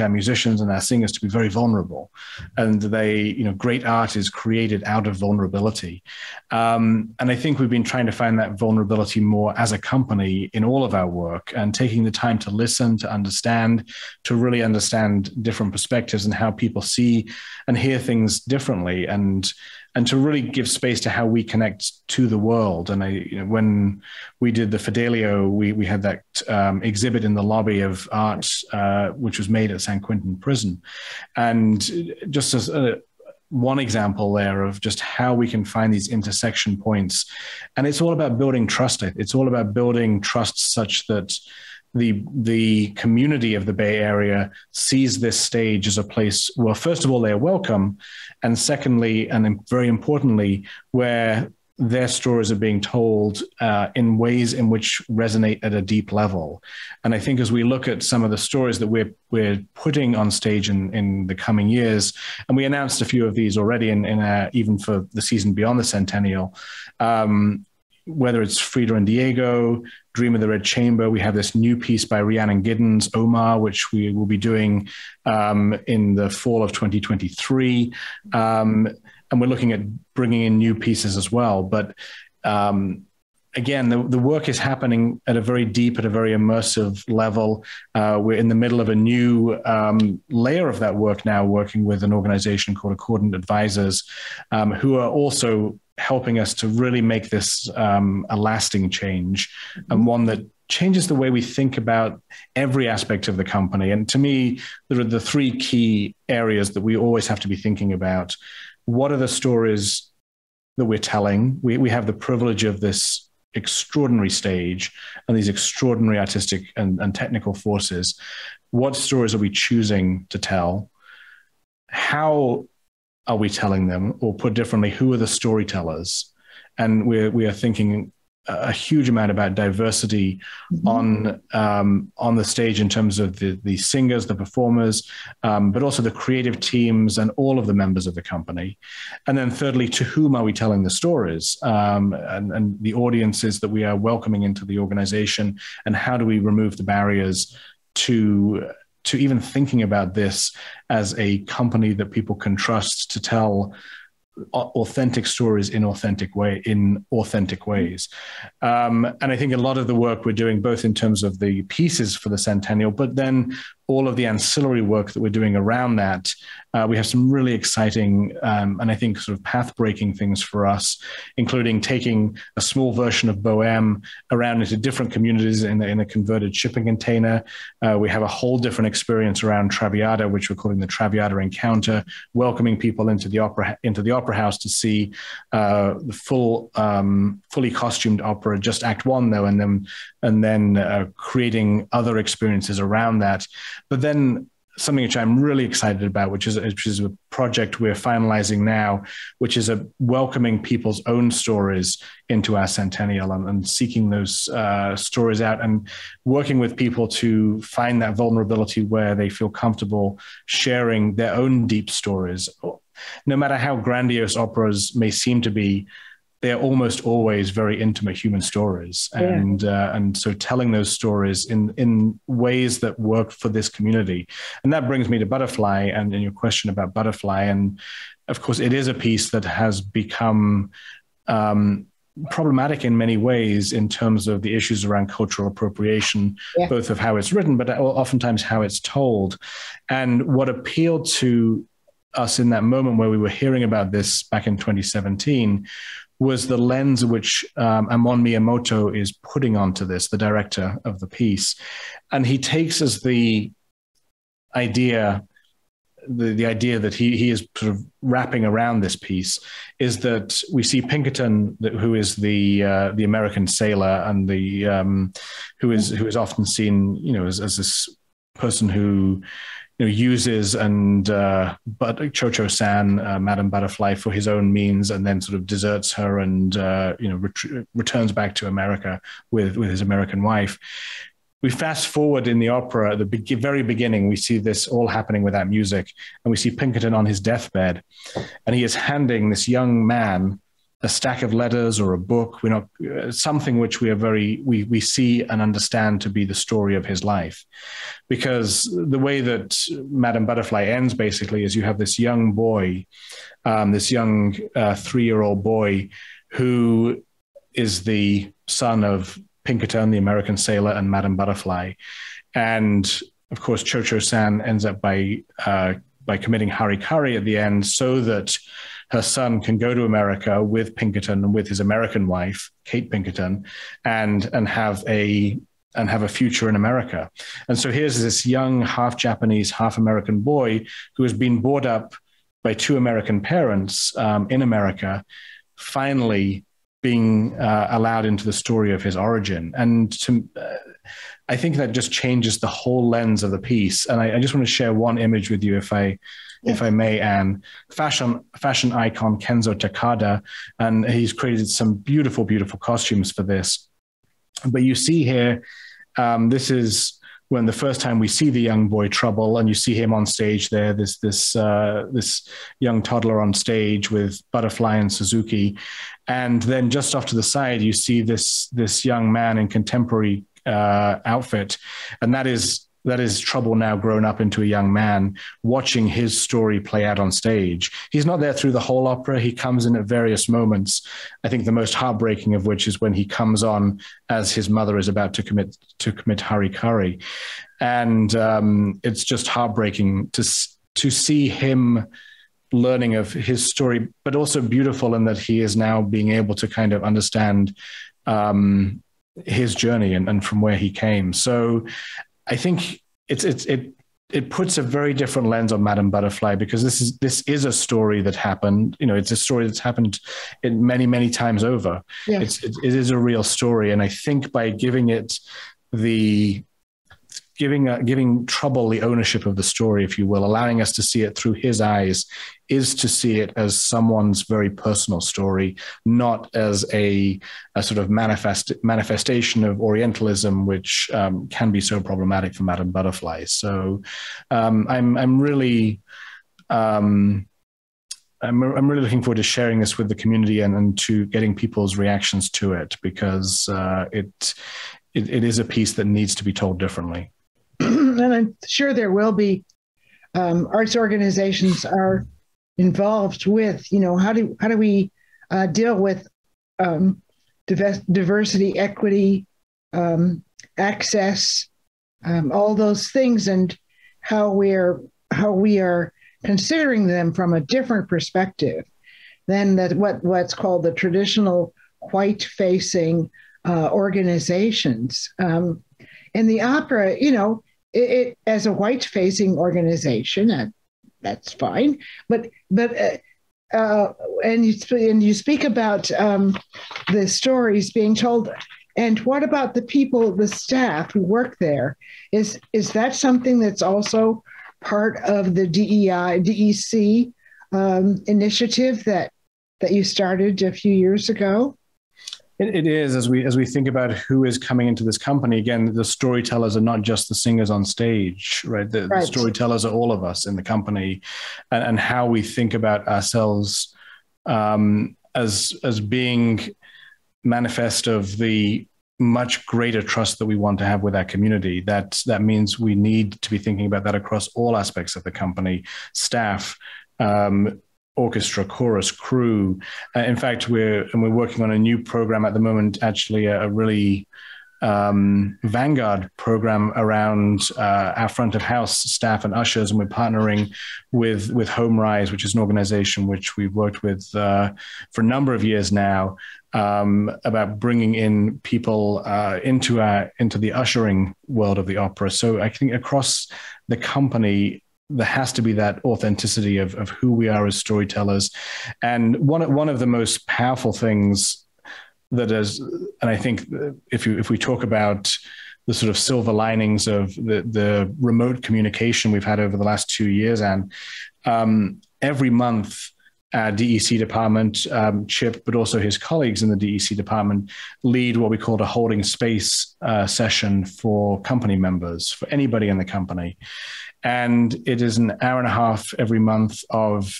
our musicians and our singers to be very vulnerable, and great art is created out of vulnerability. And I think we've been trying to find that vulnerability more as a company in all of our work, and taking the time to listen, to understand, to really understand different perspectives and how people see and hear things differently, and to really give space to how we connect to the world. And when we did the Fidelio, we had that exhibit in the lobby of art, which was made at San Quentin Prison. And just as one example there of just how we can find these intersection points. And it's all about building trust. It's all about building trust such that the community of the Bay Area sees this stage as a place where, first of all, they're welcome, and secondly, and very importantly, where their stories are being told in ways in which resonate at a deep level. And I think as we look at some of the stories that we're putting on stage in the coming years, and we announced a few of these already even for the season beyond the centennial, whether it's Frida and Diego, Dream of the Red Chamber, we have this new piece by Rhiannon Giddens, Omar, which we will be doing in the fall of 2023. And we're looking at bringing in new pieces as well. But again, the work is happening at a very deep, at a very immersive level. We're in the middle of a new layer of that work now, working with an organization called Accordant Advisors, who are also helping us to really make this a lasting change, and one that changes the way we think about every aspect of the company. And to me, there are the three key areas that we always have to be thinking about. What are the stories that we're telling? We have the privilege of this extraordinary stage and these extraordinary artistic and technical forces. What stories are we choosing to tell? How are we telling them? Or put differently, who are the storytellers? And we are thinking a huge amount about diversity on the stage in terms of the singers, the performers, but also the creative teams and all of the members of the company. And then thirdly, to whom are we telling the stories, and the audiences that we are welcoming into the organization, and how do we remove the barriers to even thinking about this as a company that people can trust to tell authentic stories in authentic ways. And I think a lot of the work we're doing, both in terms of the pieces for the centennial, but then all of the ancillary work that we're doing around that, we have some really exciting and I think sort of path-breaking things for us, including taking a small version of Bohème around into different communities in a converted shipping container. We have a whole different experience around Traviata, which we're calling the Traviata Encounter, welcoming people into the opera house to see the fully costumed opera, just Act One though, and then creating other experiences around that. But then something which I'm really excited about, which is a project we're finalizing now, which is a welcoming people's own stories into our centennial and seeking those stories out and working with people to find that vulnerability where they feel comfortable sharing their own deep stories. No matter how grandiose operas may seem to be, they're almost always very intimate human stories. Yeah. And so telling those stories in ways that work for this community. And that brings me to Butterfly and your question about Butterfly. And of course, it is a piece that has become problematic in many ways in terms of the issues around cultural appropriation, yeah, both of how it's written, but oftentimes how it's told. And what appealed to us in that moment where we were hearing about this back in 2017 was the lens which Amon Miyamoto is putting onto this, the director of the piece. And he takes as the idea that he is sort of wrapping around this piece is that we see Pinkerton, who is the American sailor and the who is often seen, you know, as this person who, you know, uses but Cho-Cho-san, Madame Butterfly, for his own means, and then sort of deserts her and returns back to America with his American wife. We fast forward in the opera at the very beginning. We see this all happening without music, and we see Pinkerton on his deathbed, and he is handing this young man a stack of letters or a book, something which we see and understand to be the story of his life. Because the way that Madame Butterfly ends basically is you have this young boy, this young 3-year-old boy who is the son of Pinkerton, the American sailor, and Madame Butterfly. And of course, Cho-Cho-san ends up by committing harikari at the end so that her son can go to America with Pinkerton and with his American wife, Kate Pinkerton, and have a future in America. And so here's this young half Japanese, half American boy who has been brought up by two American parents in America, finally being allowed into the story of his origin. And to, I think that just changes the whole lens of the piece. And I just want to share one image with you, if I may, Anne. Fashion icon Kenzo Takada, and he's created some beautiful, beautiful costumes for this. But you see here, this is when the first time we see the young boy Trouble, and you see him on stage there, this young toddler on stage with Butterfly and Suzuki. And then just off to the side, you see this young man in contemporary outfit. And that is Trouble, now grown up into a young man, watching his story play out on stage. He's not there through the whole opera. He comes in at various moments. I think the most heartbreaking of which is when he comes on as his mother is about to commit harikari. And it's just heartbreaking to see him learning of his story, but also beautiful in that he is now being able to kind of understand his journey and from where he came. So I think it puts a very different lens on Madame Butterfly, because this is a story that happened. You know, it's a story that's happened in many, many times over. Yeah. It is a real story, and I think by giving it giving Trouble the ownership of the story, if you will, allowing us to see it through his eyes, is to see it as someone's very personal story, not as a sort of manifestation of Orientalism, which can be so problematic for Madame Butterfly. So I'm really looking forward to sharing this with the community and to getting people's reactions to it, because it is a piece that needs to be told differently. And I'm sure there will be arts organizations are involved with, you know, how do we deal with diversity, equity, access, all those things, and how we are considering them from a different perspective than that what's called the traditional white-facing organizations. And the opera, you know, it as a white-facing organization, that's fine. But you speak about the stories being told. And what about the people, the staff who work there? Is that something that's also part of the DEC initiative that you started a few years ago? It is, as we think about who is coming into this company. Again, the storytellers are not just the singers on stage, right? The storytellers are all of us in the company, and how we think about ourselves as being manifest of the much greater trust that we want to have with our community. That means we need to be thinking about that across all aspects of the company, staff, orchestra, chorus, crew. In fact, we're working on a new program at the moment, actually a really vanguard program around our front of house staff and ushers. And we're partnering with Home Rise, which is an organization which we've worked with for a number of years now, about bringing in people into the ushering world of the opera. So I think across the company, there has to be that authenticity of who we are as storytellers. And one of the most powerful things that is, and I think if we talk about the sort of silver linings of the remote communication we've had over the last 2 years, and every month our DEC department, Chip, but also his colleagues in the DEC department, lead what we call a holding space session for company members, for anybody in the company. And it is an hour and a half every month of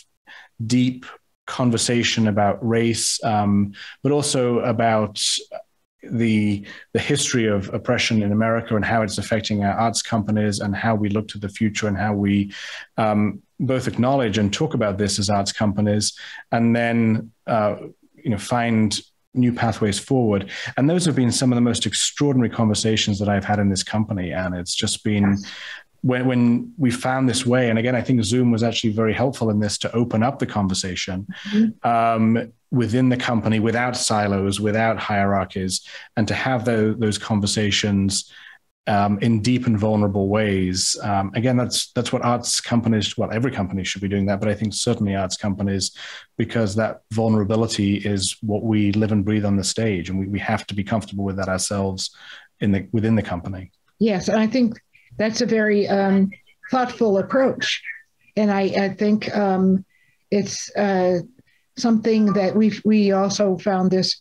deep conversation about race, but also about the history of oppression in America and how it's affecting our arts companies, and how we look to the future, and how we both acknowledge and talk about this as arts companies, and then find new pathways forward. And those have been some of the most extraordinary conversations that I've had in this company. And it's just been, yes, when we found this way, and again, I think Zoom was actually very helpful in this to open up the conversation, mm-hmm, within the company, without silos, without hierarchies, and to have those conversations in deep and vulnerable ways. Again, that's what arts companies, well, every company should be doing that, but I think certainly arts companies, because that vulnerability is what we live and breathe on the stage, and we have to be comfortable with that ourselves within the company. Yes, and I think that's a very thoughtful approach, and I think it's something that we also found this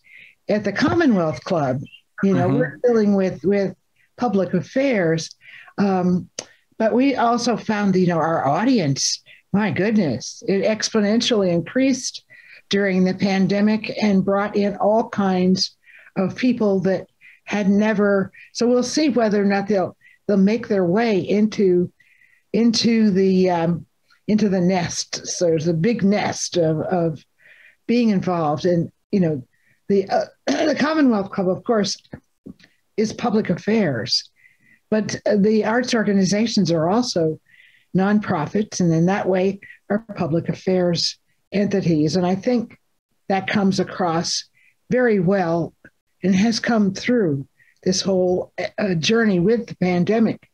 at the Commonwealth Club. You know, mm-hmm. we're dealing with public affairs. But we also found, you know, our audience, my goodness, it exponentially increased during the pandemic and brought in all kinds of people that had never. So we'll see whether or not they'll make their way into the nest. So there's a big nest of being involved in, you know, the Commonwealth Club, of course, is public affairs, but the arts organizations are also nonprofits, and in that way are public affairs entities. And I think that comes across very well and has come through this whole journey with the pandemic.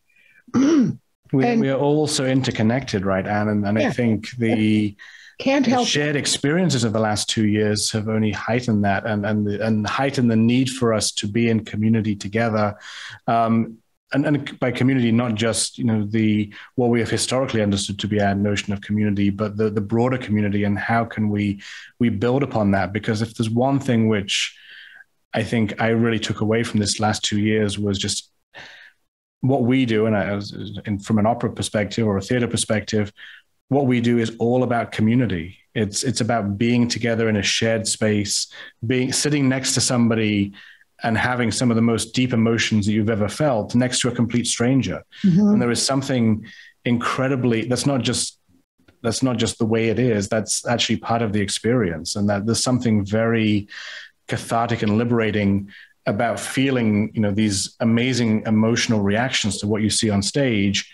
We are also interconnected, right, Anne? And yeah. I think the shared experiences of the last 2 years have only heightened that and heightened the need for us to be in community together. And by community, not just, you know, what we have historically understood to be our notion of community, but the broader community, and how can we build upon that? Because if there's one thing which I think I really took away from this last 2 years was just what we do, and from an opera perspective or a theater perspective, what we do is all about community. It's about being together in a shared space, sitting next to somebody and having some of the most deep emotions that you've ever felt next to a complete stranger. Mm-hmm. And there is something incredibly, that's not just the way it is, that's actually part of the experience. And that there's something very cathartic and liberating about feeling, you know, these amazing emotional reactions to what you see on stage,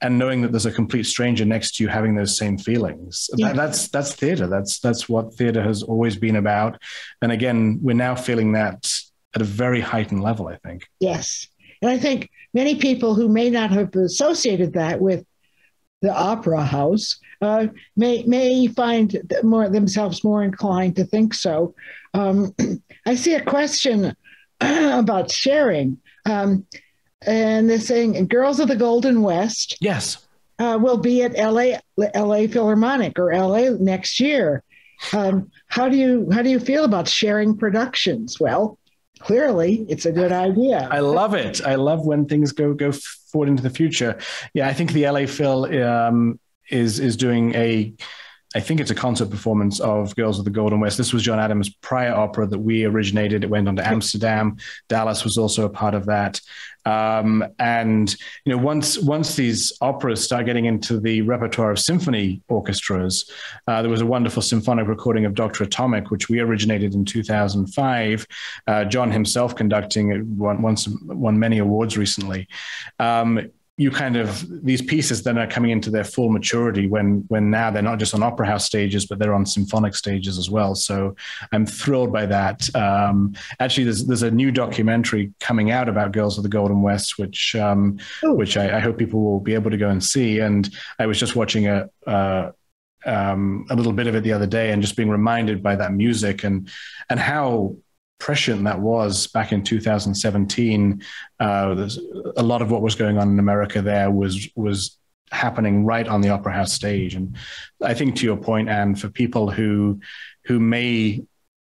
and knowing that there's a complete stranger next to you having those same feelings. Yeah. That's theater. That's what theater has always been about. And again, we're now feeling that at a very heightened level, I think. Yes. And I think many people who may not have associated that with the opera house may find themselves more inclined to think so. I see a question about sharing. And they're saying Girls of the Golden West. Yes. Will be at LA Philharmonic or LA next year. How do you feel about sharing productions? Well, clearly it's a good idea. I love it. I love when things go forward into the future. Yeah. I think the LA Phil is doing I think it's a concert performance of Girls of the Golden West. This was John Adams' prior opera that we originated. It went on to Amsterdam. Dallas was also a part of that. And, you know, once these operas start getting into the repertoire of symphony orchestras, there was a wonderful symphonic recording of Dr. Atomic, which we originated in 2005, John himself conducting it, won many awards recently. These pieces then are coming into their full maturity when now they're not just on opera house stages, but they're on symphonic stages as well. So I'm thrilled by that. Actually, there's a new documentary coming out about Girls of the Golden West, which I hope people will be able to go and see. And I was just watching a little bit of it the other day and just being reminded by that music and how prescient that was back in 2017. A lot of what was going on in America there was happening right on the opera house stage. And I think, to your point, Anne, for people who may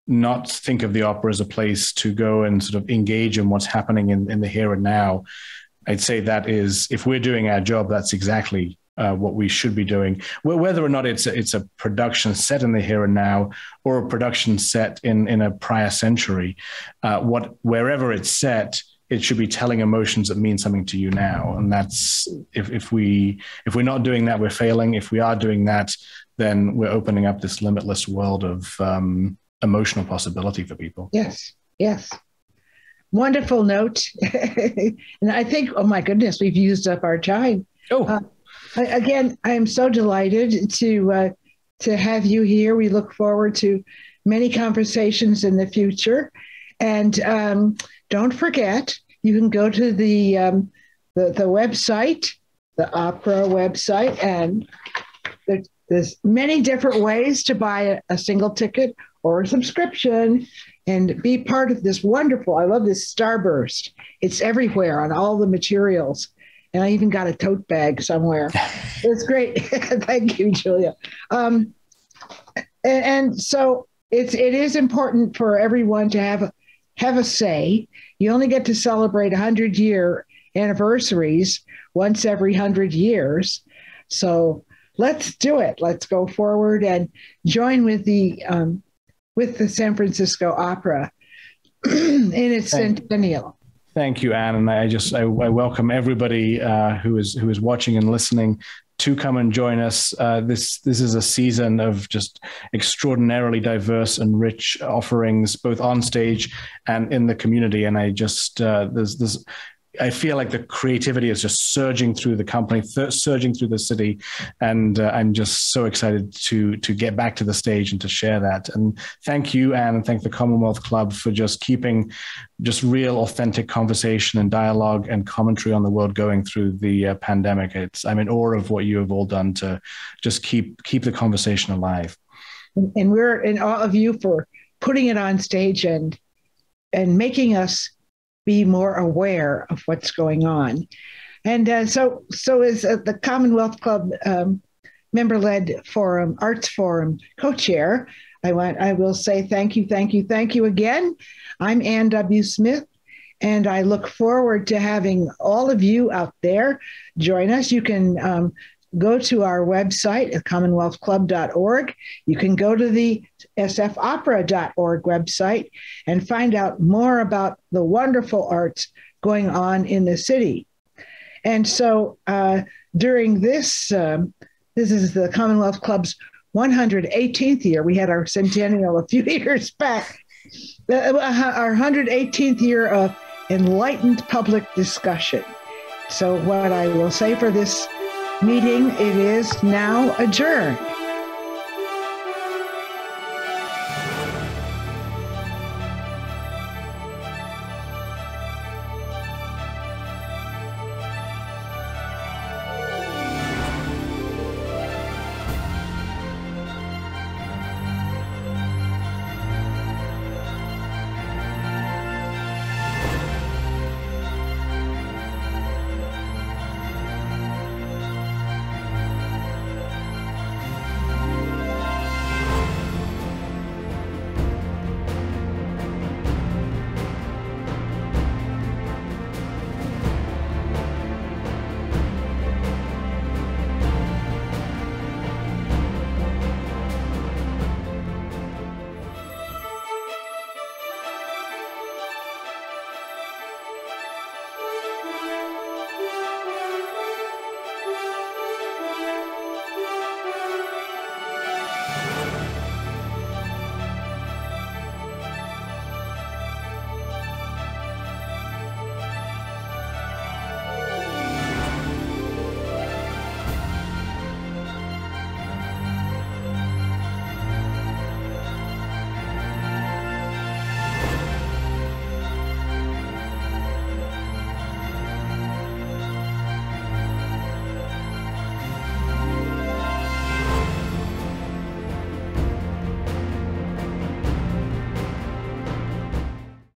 not think of the opera as a place to go and sort of engage in what's happening in the here and now, I'd say that is, if we're doing our job, that's exactly what we should be doing, whether or not it's a production set in the here and now or a production set in a prior century. Wherever it's set, it should be telling emotions that mean something to you now. And that's, if we're not doing that, we're failing. If we are doing that, then we're opening up this limitless world of emotional possibility for people. Yes, yes. Wonderful note. And I think, oh my goodness, we've used up our time. Oh. Again, I am so delighted to have you here. We look forward to many conversations in the future. And don't forget, you can go to the the website, the opera website, and there's many different ways to buy a single ticket or a subscription and be part of this wonderful, I love this starburst. It's everywhere on all the materials. And I even got a tote bag somewhere. It's great. Thank you, Julia. And so it is important for everyone to have a say. You only get to celebrate 100-year anniversaries once every 100 years. So let's do it. Let's go forward and join with the San Francisco Opera in its centennial. Thank you, Anne. And I welcome everybody who is watching and listening to come and join us. This is a season of just extraordinarily diverse and rich offerings, both on stage and in the community. And I just I feel like the creativity is just surging through the company, surging through the city. And I'm just so excited to get back to the stage and to share that. And thank you, Anne, and thank the Commonwealth Club for just keeping just real authentic conversation and dialogue and commentary on the world going through the pandemic. I'm in awe of what you have all done to just keep the conversation alive. And we're in awe of you for putting it on stage and making us be more aware of what's going on. And so is the Commonwealth Club member-led forum, Arts Forum co-chair. I will say thank you again. I'm Anne W. Smith, and I look forward to having all of you out there join us. You can go to our website at commonwealthclub.org. You can go to the sfopera.org website and find out more about the wonderful arts going on in the city. And so during this, this is the Commonwealth Club's 118th year. We had our centennial a few years back. Our 118th year of enlightened public discussion. So what I will say for this meeting, it is now adjourned.